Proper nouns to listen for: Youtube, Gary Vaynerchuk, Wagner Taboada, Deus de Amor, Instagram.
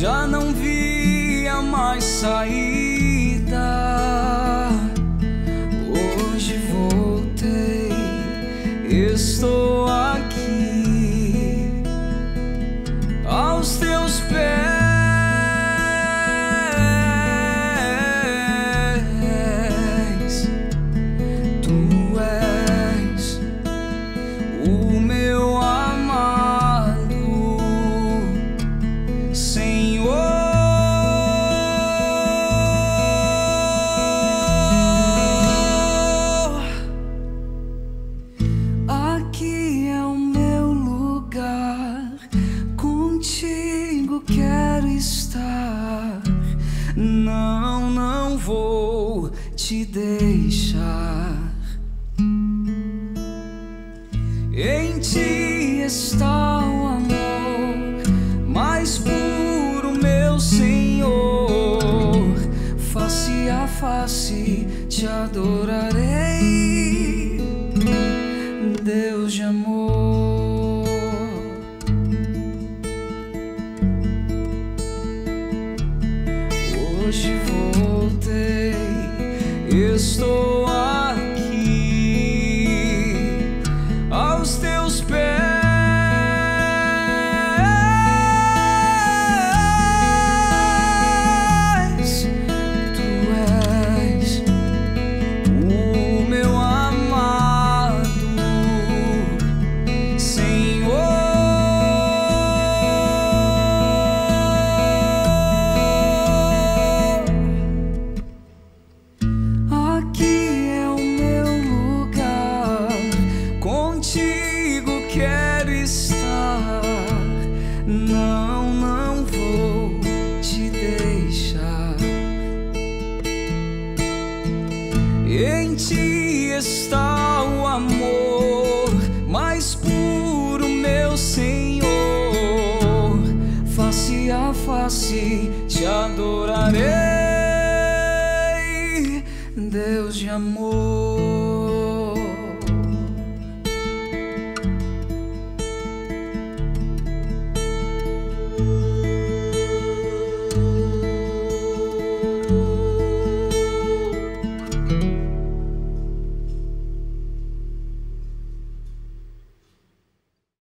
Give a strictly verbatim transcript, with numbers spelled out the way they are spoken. já não via mais saída. Hoje voltei, estou aqui aos teus pés. Tu és o meu amado Senhor. Quero estar, não, não vou te deixar. Em ti está o amor mais puro, meu Senhor. Face a face te adorarei, Deus de amor. Hoje voltei, estou aqui aos teus pés. Tu és o meu amado Senhor. Quero estar, não, não vou te deixar. Em ti está o amor mais puro, meu Senhor. Face a face te adorarei, Deus de amor.